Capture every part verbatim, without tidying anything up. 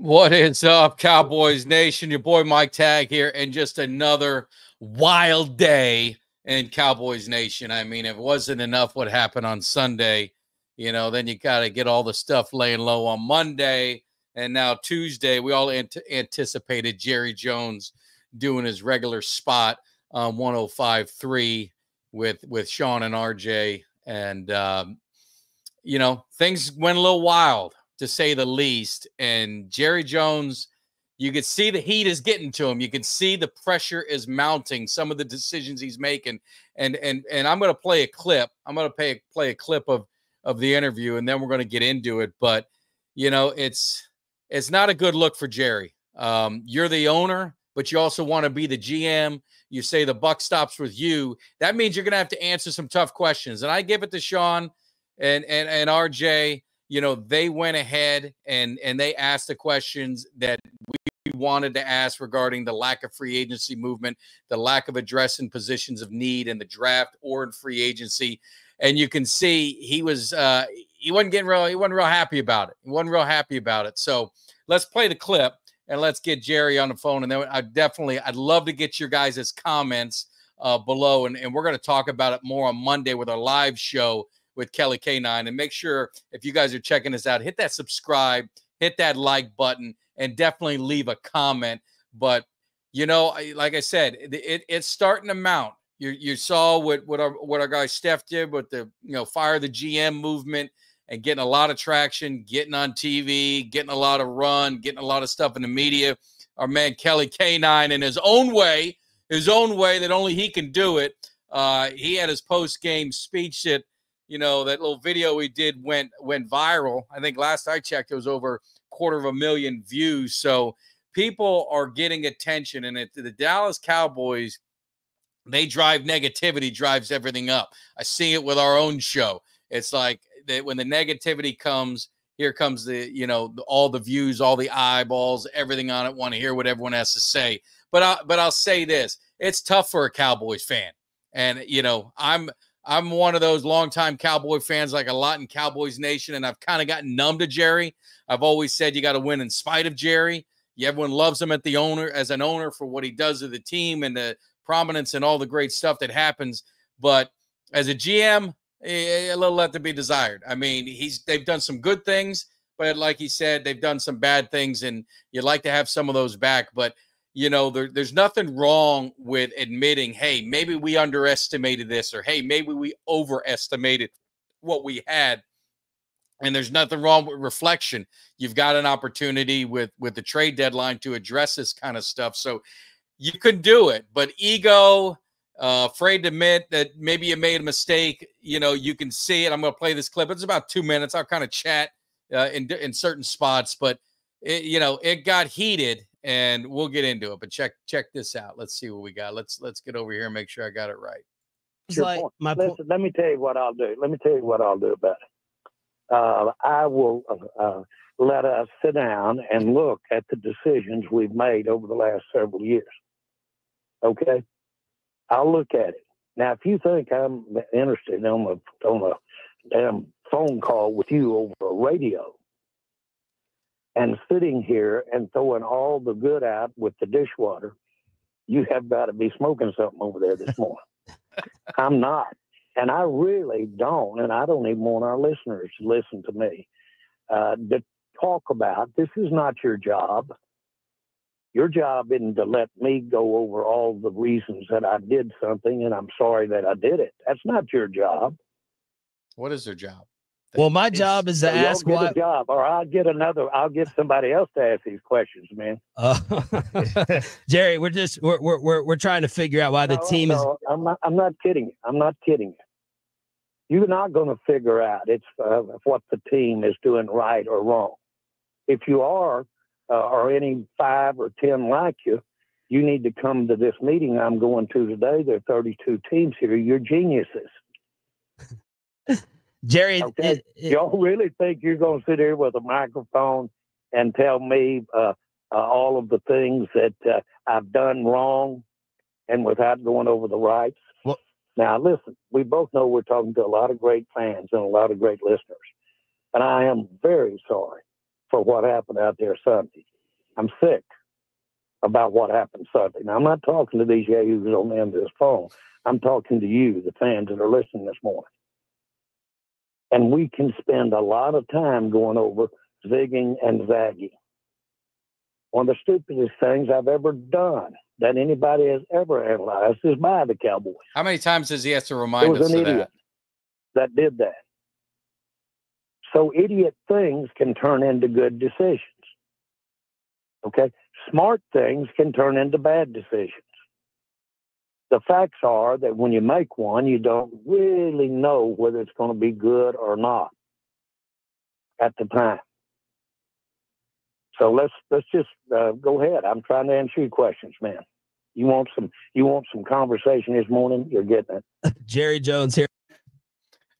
What is up, Cowboys Nation? Your boy Mike Tag here, and just another wild day in Cowboys Nation. I mean, if it wasn't enough what happened on Sunday, you know, then you got to get all the stuff laying low on Monday, and now Tuesday, we all ant anticipated Jerry Jones doing his regular spot on one oh five point three with with Sean and R J, and um, you know, things went a little wild, to say the least. And Jerry Jones, you could see the heat is getting to him. You can see the pressure is mounting, some of the decisions he's making. And and and I'm going to play a clip. I'm going to play, play a clip of, of the interview, and then we're going to get into it. But, you know, it's it's not a good look for Jerry. Um, you're the owner, but you also want to be the G M. You say the buck stops with you. That means you're going to have to answer some tough questions. And I give it to Sean and and, and R J. You know, they went ahead and, and they asked the questions that we wanted to ask regarding the lack of free agency movement, the lack of addressing positions of need in the draft or in free agency. And you can see he was uh, he wasn't getting real he wasn't real happy about it. He wasn't real happy about it. So let's play the clip and let's get Jerry on the phone. And then I definitely I'd love to get your guys' comments uh, below. And, and we're going to talk about it more on Monday with our live show with Kelly K nine. And make sure, if you guys are checking us out, hit that subscribe, hit that like button, and definitely leave a comment. But, you know, like I said, it, it's starting to mount. You, you saw what, what, our, what our guy Steph did with the, you know, fire the G M movement, and getting a lot of traction, getting on T V, getting a lot of run, getting a lot of stuff in the media. Our man Kelly K nine, in his own way, his own way that only he can do it, uh, he had his post-game speech that, you know, that little video we did went went viral. I think last I checked, it was over a quarter of a million views. So people are getting attention. And it, the Dallas Cowboys, they drive negativity, drives everything up. I see it with our own show. It's like that when the negativity comes, here comes the, you know, all the views, all the eyeballs, everything on it. Want to hear what everyone has to say. But, I, but I'll say this. It's tough for a Cowboys fan. And, you know, I'm... I'm one of those longtime Cowboy fans, like a lot in Cowboys Nation, and I've kind of gotten numb to Jerry. I've always said you got to win in spite of Jerry. Yeah, everyone loves him at the owner as an owner for what he does to the team and the prominence and all the great stuff that happens. But as a G M, a little left to be desired. I mean, he's they've done some good things, but like he said, they've done some bad things, and you'd like to have some of those back. But you know, there, there's nothing wrong with admitting, hey, maybe we underestimated this, or hey, maybe we overestimated what we had. And there's nothing wrong with reflection. You've got an opportunity with, with the trade deadline to address this kind of stuff. So you could do it, but ego, uh, afraid to admit that maybe you made a mistake. You know, you can see it. I'm going to play this clip. It's about two minutes. I'll kind of chat uh, in, in certain spots, but it, you know, it got heated. And we'll get into it, but check check this out. Let's see what we got. Let's let's get over here and make sure I got it right. Like, point. My Listen, let me tell you what I'll do. Let me tell you what I'll do about it. Uh, I will uh, uh, let us sit down and look at the decisions we've made over the last several years. Okay, I'll look at it now. If you think I'm interested on a on a damn phone call with you over a radio, and sitting here and throwing all the good out with the dishwater, you have got to be smoking something over there this morning. I'm not. And I really don't, and I don't even want our listeners to listen to me, uh, to talk about, this is not your job. Your job isn't to let me go over all the reasons that I did something and I'm sorry that I did it. That's not your job. What is their job? Well, my job is to ask why. Get a job, or I'll get another. I'll get somebody else to ask these questions, man. Uh, Jerry, we're just we're we're we're trying to figure out why the no, team no, is. I'm not. I'm not kidding. I'm not kidding. You're not going to figure out it's uh, what the team is doing right or wrong. If you are, uh, or any five or ten like you, you need to come to this meeting I'm going to today. There are thirty-two teams here. You're geniuses. Jerry, okay? Y'all really think you're going to sit here with a microphone and tell me uh, uh, all of the things that uh, I've done wrong and without going over the rights? Well, now, listen, we both know we're talking to a lot of great fans and a lot of great listeners, and I am very sorry for what happened out there Sunday. I'm sick about what happened Sunday. Now, I'm not talking to these yahoos on the end of this phone. I'm talking to you, the fans that are listening this morning. And we can spend a lot of time going over zigging and zagging. One of the stupidest things I've ever done that anybody has ever analyzed is by the Cowboys. How many times does he have to remind us of that? That did that. So idiot things can turn into good decisions. Okay? Smart things can turn into bad decisions. The facts are that when you make one, you don't really know whether it's going to be good or not at the time. So let's let's just uh, go ahead. I'm trying to answer your questions, man. You want some you want some conversation this morning? You're getting it. Jerry Jones here.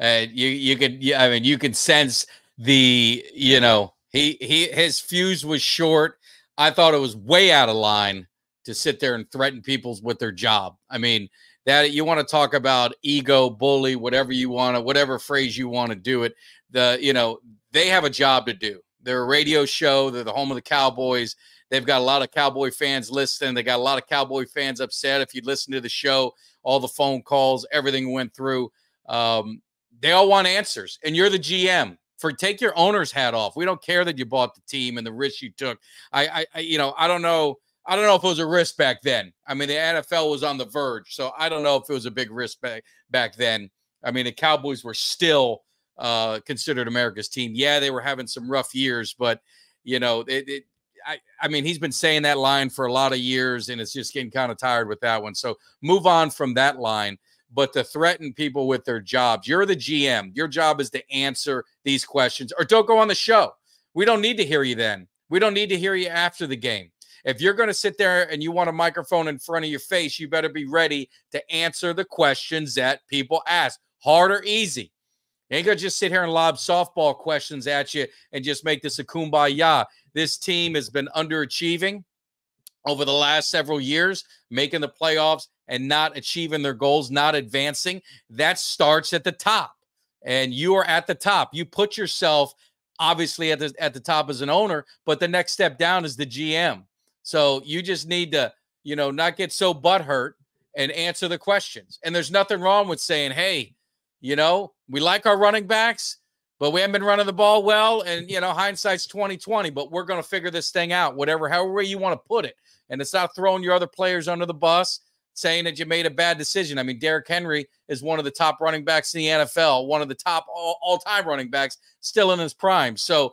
Uh, you you could yeah, I mean you could sense the you know he he his fuse was short. I thought it was way out of line to sit there and threaten people with their job. I mean, that you want to talk about ego, bully, whatever you want to, whatever phrase you want to do it. The, you know, they have a job to do. They're a radio show. They're the home of the Cowboys. They've got a lot of Cowboy fans listening. They got a lot of Cowboy fans upset. If you listen to the show, all the phone calls, everything went through. Um, they all want answers. And you're the G M. For take your owner's hat off. We don't care that you bought the team and the risk you took. I, I, I you know, I don't know. I don't know if it was a risk back then. I mean, the N F L was on the verge, so I don't know if it was a big risk back back then. I mean, the Cowboys were still uh, considered America's team. Yeah, they were having some rough years, but you know, it, it, I, I mean, he's been saying that line for a lot of years, and it's just getting kind of tired with that one. So move on from that line. But to threaten people with their jobs, you're the G M. Your job is to answer these questions, or don't go on the show. We don't need to hear you then. We don't need to hear you after the game. If you're going to sit there and you want a microphone in front of your face, you better be ready to answer the questions that people ask, hard or easy. You ain't going to just sit here and lob softball questions at you and just make this a kumbaya. This team has been underachieving over the last several years, making the playoffs and not achieving their goals, not advancing. That starts at the top, and you are at the top. You put yourself, obviously, at the, at the top as an owner, but the next step down is the G M. So you just need to, you know, not get so butthurt and answer the questions. And there's nothing wrong with saying, hey, you know, we like our running backs, but we haven't been running the ball well. And, you know, hindsight's twenty twenty, but we're going to figure this thing out, whatever, however you want to put it. And it's not throwing your other players under the bus, saying that you made a bad decision. I mean, Derrick Henry is one of the top running backs in the N F L, one of the top all, all-time running backs, still in his prime. So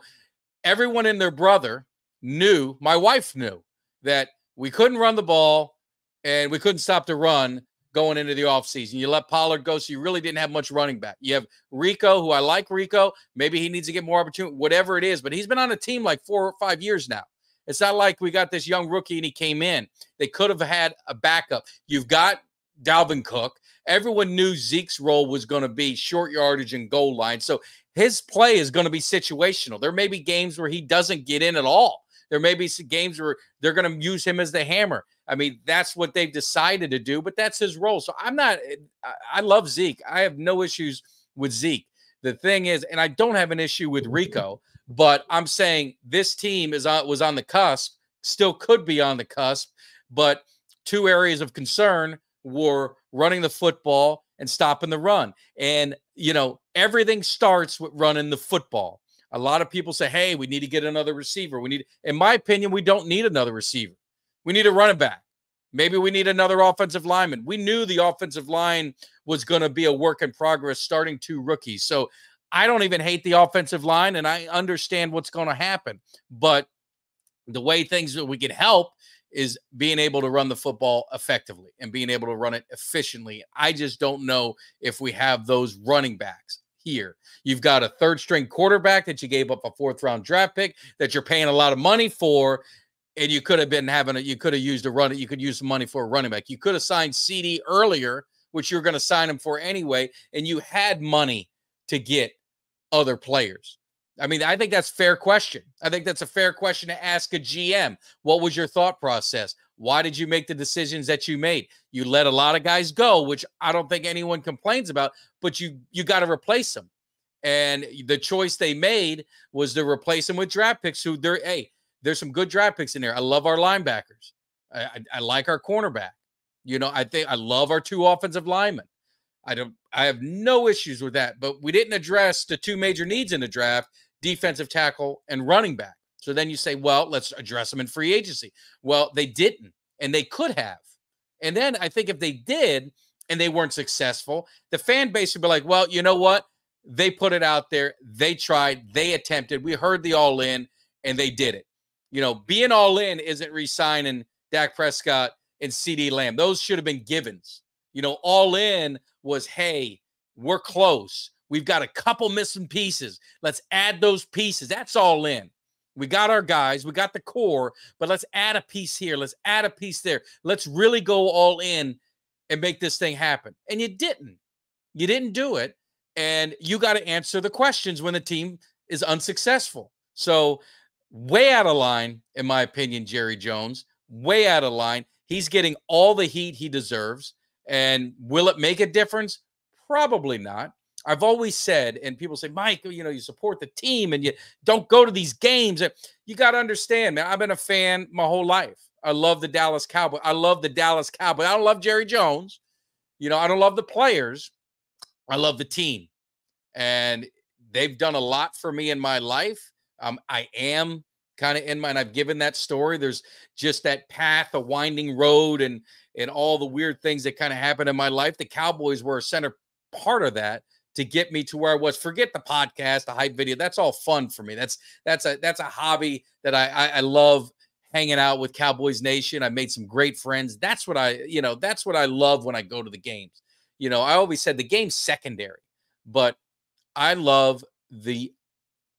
everyone and their brother knew, my wife knew, that we couldn't run the ball and we couldn't stop the run going into the offseason. You let Pollard go, so you really didn't have much running back. You have Rico, who I like Rico. Maybe he needs to get more opportunity, whatever it is. But he's been on a team like four or five years now. It's not like we got this young rookie and he came in. They could have had a backup. You've got Dalvin Cook. Everyone knew Zeke's role was going to be short yardage and goal line. So his play is going to be situational. There may be games where he doesn't get in at all. There may be some games where they're going to use him as the hammer. I mean, that's what they've decided to do, but that's his role. So I'm not – I love Zeke. I have no issues with Zeke. The thing is – and I don't have an issue with Rico, but I'm saying this team is on, was on the cusp, still could be on the cusp, but two areas of concern were running the football and stopping the run. And, you know, everything starts with running the football. A lot of people say, hey, we need to get another receiver. We need, in my opinion, we don't need another receiver. We need a running back. Maybe we need another offensive lineman. We knew the offensive line was going to be a work in progress, starting two rookies. So I don't even hate the offensive line, and I understand what's going to happen. But the way things that we can help is being able to run the football effectively and being able to run it efficiently. I just don't know if we have those running backs here. You've got a third-string quarterback that you gave up a fourth-round draft pick that you're paying a lot of money for, and you could have been having a, you could have used a run. You could use some money for a running back. You could have signed C D earlier, which you're going to sign him for anyway, and you had money to get other players. I mean, I think that's a fair question. I think that's a fair question to ask a G M. What was your thought process? Why did you make the decisions that you made? You let a lot of guys go, which I don't think anyone complains about, but you you got to replace them. And the choice they made was to replace him with draft picks who they're, hey, there's some good draft picks in there. I love our linebackers. I, I, I like our cornerback. You know, I think I love our two offensive linemen. I don't, I have no issues with that, but we didn't address the two major needs in the draft, defensive tackle and running back. So then you say, well, let's address them in free agency. Well, they didn't, and they could have. And then I think if they did and they weren't successful, the fan base would be like, well, you know what? They put it out there. They tried. They attempted. We heard the all in, and they did it. You know, being all in isn't re-signing Dak Prescott and C D. Lamb. Those should have been givens. You know, all in was, hey, we're close. We've got a couple missing pieces. Let's add those pieces. That's all in. We got our guys. We got the core, but let's add a piece here. Let's add a piece there. Let's really go all in and make this thing happen. And you didn't. You didn't do it. And you got to answer the questions when the team is unsuccessful. So way out of line, in my opinion, Jerry Jones, way out of line. He's getting all the heat he deserves. And will it make a difference? Probably not. I've always said, and people say, Mike, you know, you support the team and you don't go to these games. You got to understand, man, I've been a fan my whole life. I love the Dallas Cowboys. I love the Dallas Cowboys. I don't love Jerry Jones. You know, I don't love the players. I love the team, and they've done a lot for me in my life. Um, I am kind of in my, and I've given that story. There's just that path, a winding road, and and all the weird things that kind of happened in my life. The Cowboys were a center part of that to get me to where I was. Forget the podcast, the hype video. That's all fun for me. That's that's a that's a hobby that I I, I love hanging out with Cowboys Nation. I made some great friends. That's what I you know that's what I love when I go to the games. You know, I always said the game's secondary, but I love the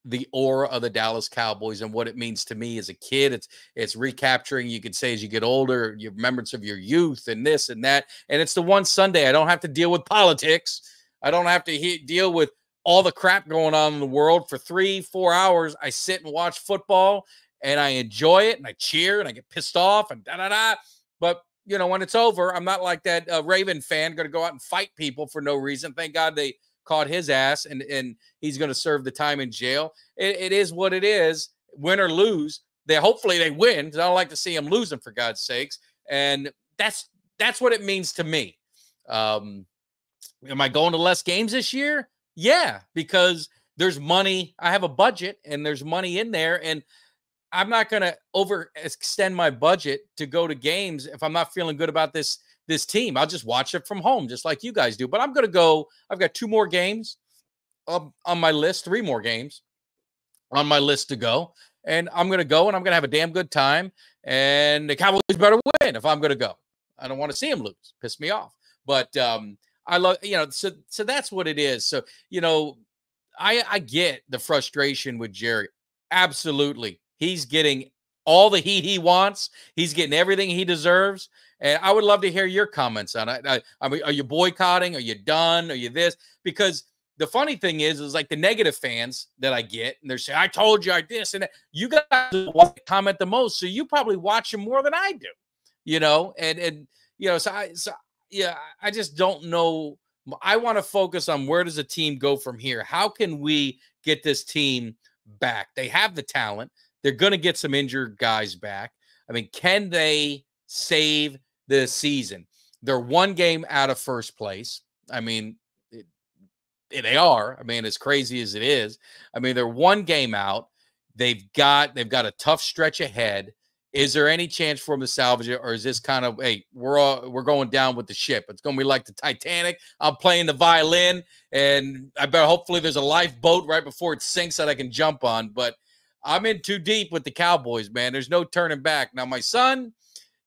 the aura of the Dallas Cowboys and what it means to me as a kid. It's it's recapturing, you could say, as you get older, your remembrance of your youth and this and that. And it's the one Sunday I don't have to deal with politics. I don't have to he deal with all the crap going on in the world. For three, four hours, I sit and watch football, and I enjoy it, and I cheer, and I get pissed off, and da-da-da. But you know, when it's over, I'm not like that uh, Raven fan going to go out and fight people for no reason. Thank God they caught his ass, and, and he's going to serve the time in jail. It, it is what it is, win or lose. They hopefully they win, because I don't like to see them losing, for God's sakes. And that's that's what it means to me. Um, am I going to less games this year? Yeah, because there's money. I have a budget, and there's money in there, and I'm not going to overextend my budget to go to games if I'm not feeling good about this this team. I'll just watch it from home, just like you guys do. But I'm going to go. I've got two more games up on my list, three more games on my list to go, and I'm going to go, and I'm going to have a damn good time. And the Cowboys better win if I'm going to go. I don't want to see them lose. Piss me off. But um, I love you know. So so that's what it is. So you know, I I get the frustration with Jerry. Absolutely. He's getting all the heat he wants. He's getting everything he deserves. And I would love to hear your comments on it. I, I mean, are you boycotting? Are you done? Are you this? Because the funny thing is, is like the negative fans that I get, and they're saying, I told you I this and that. You guys want to comment the most, so you probably watch him more than I do, you know? And, and you know, so I, so, yeah, I just don't know. I want to focus on where does the team go from here? How can we get this team back? They have the talent. They're going to get some injured guys back. I mean, can they save the season? They're one game out of first place. I mean, it, it, they are. I mean, as crazy as it is, I mean, they're one game out. They've got they've got a tough stretch ahead. Is there any chance for them to salvage it, or is this kind of, hey, we're all, we're going down with the ship? It's going to be like the Titanic. I'm playing the violin, and I bet hopefully there's a lifeboat right before it sinks that I can jump on, but I'm in too deep with the Cowboys, man. There's no turning back. Now, my son,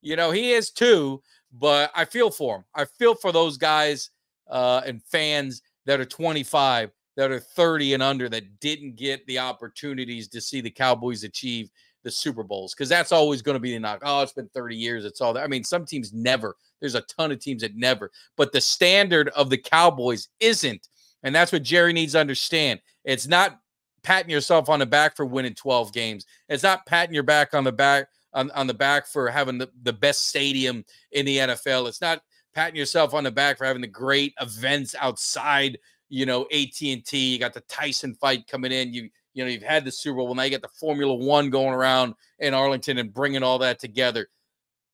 you know, he is too, but I feel for him. I feel for those guys uh, and fans that are twenty-five, that are thirty and under, that didn't get the opportunities to see the Cowboys achieve the Super Bowls, because that's always going to be the knock. Oh, it's been thirty years. It's all that. I mean, some teams never. There's a ton of teams that never. But the standard of the Cowboys isn't, and that's what Jerry needs to understand. It's not patting yourself on the back for winning twelve games. It's not patting your back on the back on, on the back for having the, the best stadium in the N F L. It's not patting yourself on the back for having the great events outside you know, A T and T. You got the Tyson fight coming in. You you know, you've had the Super Bowl. Well, now you got the Formula One going around in Arlington and bringing all that together.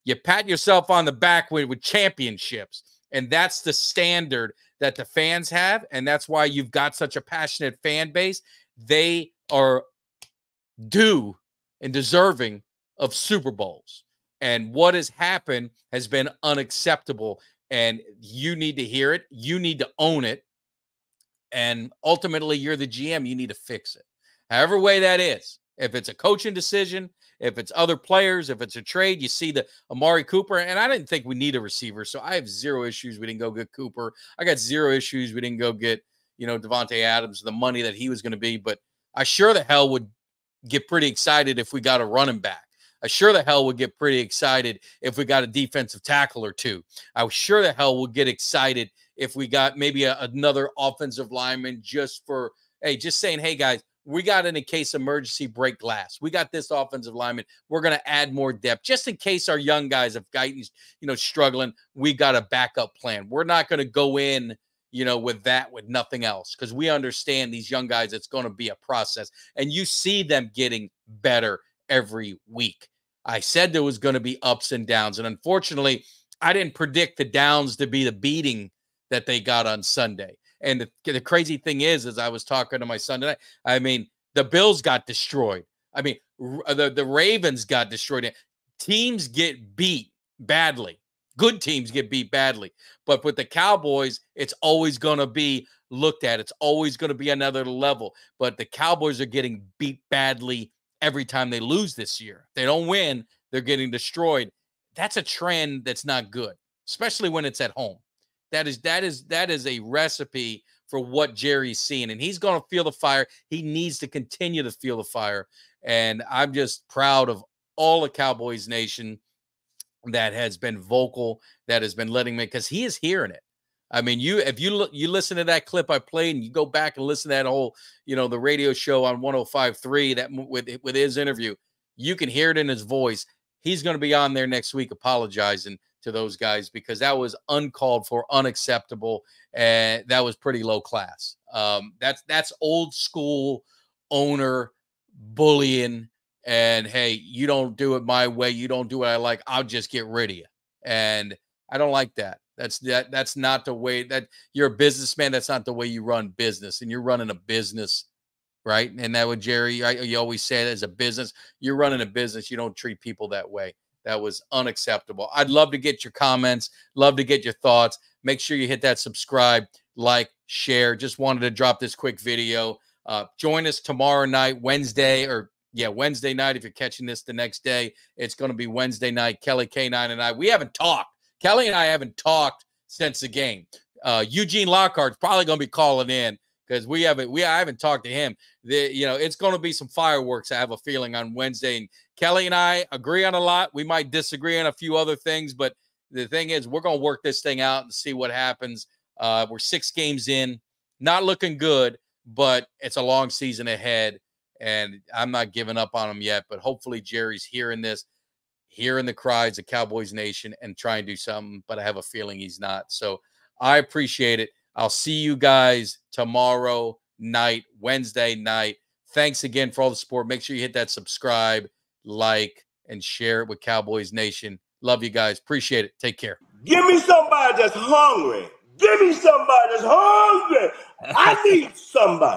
You pat yourself on the back with, with championships, and that's the standard that the fans have, and that's why you've got such a passionate fan base. They are due and deserving of Super Bowls, and what has happened has been unacceptable, and you need to hear it. You need to own it, and ultimately, you're the G M. You need to fix it, however way that is. If it's a coaching decision, if it's other players, if it's a trade, you see the Amari Cooper, and I didn't think we need a receiver, so I have zero issues we didn't go get Cooper. I got zero issues we didn't go get, you know, DeVonte Adams, the money that he was going to be, but I sure the hell would get pretty excited if we got a running back. I sure the hell would get pretty excited if we got a defensive tackle or two. I sure the hell would get excited if we got maybe a, another offensive lineman just for, hey, just saying, hey, guys, we got in a case emergency break glass. We got this offensive lineman. We're going to add more depth just in case our young guys, if Guyton's, you know, struggling, we got a backup plan. We're not going to go in, you know, with that, with nothing else, because we understand these young guys, it's going to be a process, and you see them getting better every week. I said there was going to be ups and downs, and unfortunately, I didn't predict the downs to be the beating that they got on Sunday. And the, the crazy thing is, as I was talking to my son tonight, I mean, the Bills got destroyed. I mean, the, the Ravens got destroyed. Teams get beat badly. Good teams get beat badly. But with the Cowboys, it's always going to be looked at. It's always going to be another level. But the Cowboys are getting beat badly every time they lose this year. If they don't win, they're getting destroyed. That's a trend that's not good, especially when it's at home. That is that is that is a recipe for what Jerry's seeing, and he's going to feel the fire. He needs to continue to feel the fire, and I'm just proud of all of Cowboys Nation that has been vocal, that has been letting me, because he is hearing it. I mean, you if you look, you listen to that clip I played, and you go back and listen to that whole, you know, the radio show on one oh five point three that with with his interview, you can hear it in his voice. He's going to be on there next week apologizing to those guys, because that was uncalled for, unacceptable, and that was pretty low class. Um, that's that's old school owner bullying, and hey, you don't do it my way, you don't do what I like, I'll just get rid of you. And I don't like that. That's that that's not the way that you're a businessman. That's not the way you run business, and you're running a business, right? And that would Jerry, I, you always say that as a business, you're running a business, you don't treat people that way. That was unacceptable. I'd love to get your comments, love to get your thoughts. Make sure you hit that subscribe, like, share. Just wanted to drop this quick video. Uh, join us tomorrow night, Wednesday, or yeah, Wednesday night. If you're catching this the next day, it's going to be Wednesday night. Kelly K nine and I, we haven't talked. Kelly and I haven't talked since the game. Uh, Eugene Lockhart's probably going to be calling in, because we haven't, we I haven't talked to him. The, you know, it's going to be some fireworks, I have a feeling, on Wednesday. And Kelly and I agree on a lot. We might disagree on a few other things, but the thing is, we're going to work this thing out and see what happens. Uh, we're six games in, not looking good, but it's a long season ahead, and I'm not giving up on them yet. But hopefully, Jerry's hearing this, hearing the cries of Cowboys Nation, and trying to do something. But I have a feeling he's not. So I appreciate it. I'll see you guys tomorrow night, Wednesday night. Thanks again for all the support. Make sure you hit that subscribe, like, and share it with Cowboys Nation. Love you guys. Appreciate it. Take care. Give me somebody that's hungry. Give me somebody that's hungry. I need somebody.